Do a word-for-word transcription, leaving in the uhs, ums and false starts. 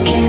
much care.